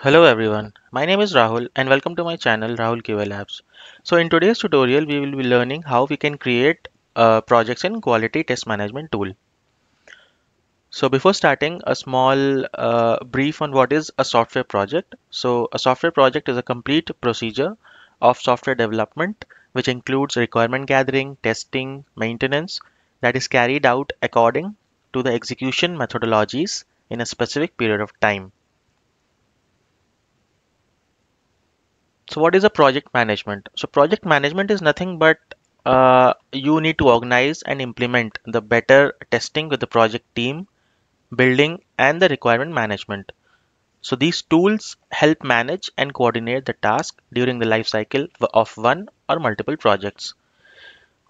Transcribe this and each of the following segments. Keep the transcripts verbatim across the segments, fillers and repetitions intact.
Hello everyone, my name is Rahul and welcome to my channel Rahul K V Labs. So in today's tutorial we will be learning how we can create uh, projects in Kualitee test management tool. So before starting, a small uh, brief on what is a software project. So a software project is a complete procedure of software development which includes requirement gathering, testing, maintenance that is carried out according to the execution methodologies in a specific period of time. So what is a project management? So project management is nothing but uh, you need to organize and implement the better testing with the project team, building and the requirement management. So these tools help manage and coordinate the task during the life cycle of one or multiple projects.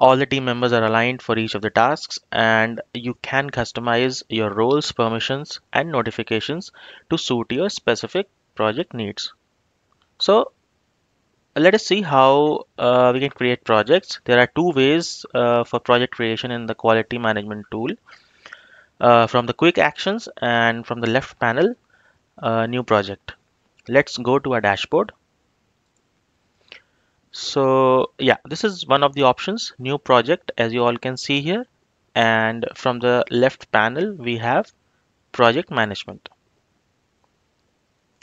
All the team members are aligned for each of the tasks and you can customize your roles, permissions and notifications to suit your specific project needs. So let us see how uh, we can create projects. There are two ways uh, for project creation in the Kualitee management tool. Uh, from the quick actions and from the left panel, uh, new project. Let's go to our dashboard. So yeah, this is one of the options, new project, as you all can see here. And from the left panel, we have project management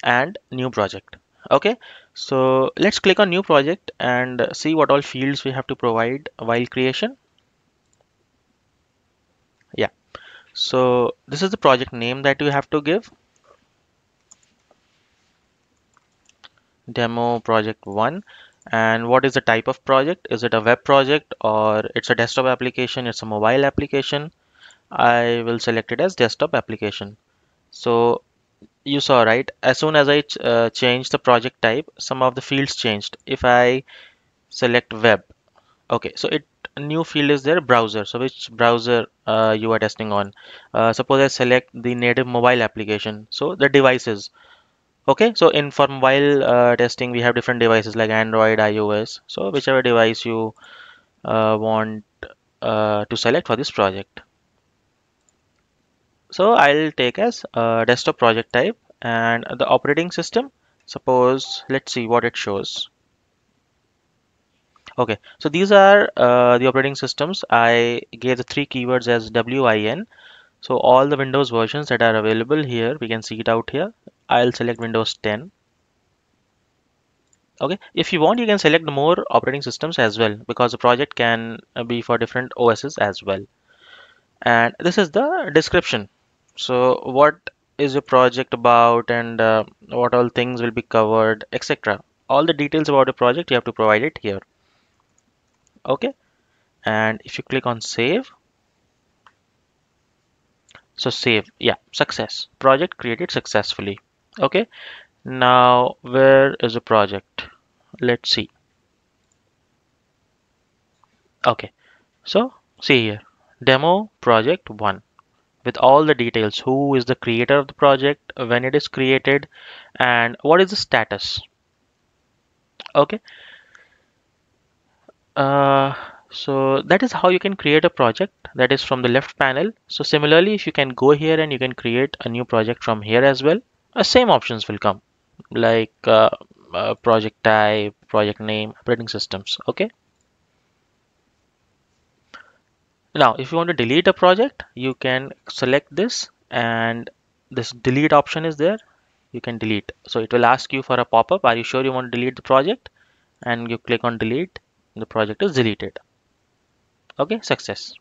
and new project. Okay, so let's click on new project and see what all fields we have to provide while creation. Yeah, so this is the project name that you have to give. Demo project one. And what is the type of project? Is it a web project or it's a desktop application? It's a mobile application. I will select it as desktop application. So you saw, right? As soon as I ch uh, change the project type, some of the fields changed. If I select web, okay, so it new field is there, browser. So which browser uh, you are testing on? Uh, suppose I select the native mobile application. So the devices. Okay, so in for mobile uh, testing, we have different devices like Android, iOS. So whichever device you uh, want uh, to select for this project. So I'll take as uh, desktop project type and the operating system. Suppose, let's see what it shows. Okay, so these are uh, the operating systems. I gave the three keywords as W I N. So all the Windows versions that are available here, we can see it out here. I'll select Windows ten. Okay, if you want, you can select more operating systems as well because the project can be for different O Ss as well. And this is the description. So what is your project about and uh, what all things will be covered, et cetera. All the details about the project you have to provide it here. Okay. And if you click on save. So save. Yeah. Success. Project created successfully. Okay. Now where is the project? Let's see. Okay. So see here. Demo project one with all the details, who is the creator of the project, when it is created and what is the status. Okay, uh, so that is how you can create a project, that is from the left panel. So similarly, if you can go here and you can create a new project from here as well, uh, same options will come like uh, uh, project type, project name, operating systems. Okay. Now, if you want to delete a project, you can select this and this delete option is there. You can delete. So it will ask you for a pop-up. Are you sure you want to delete the project? And you click on delete. The project is deleted. Okay, success.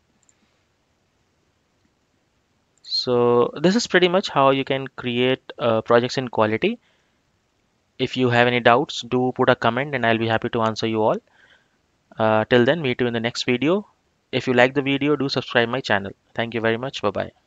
So this is pretty much how you can create uh, projects in Kualitee. If you have any doubts, do put a comment and I'll be happy to answer you all. Uh, till then, meet you in the next video. If you like the video, do subscribe my channel. Thank you very much. Bye-bye.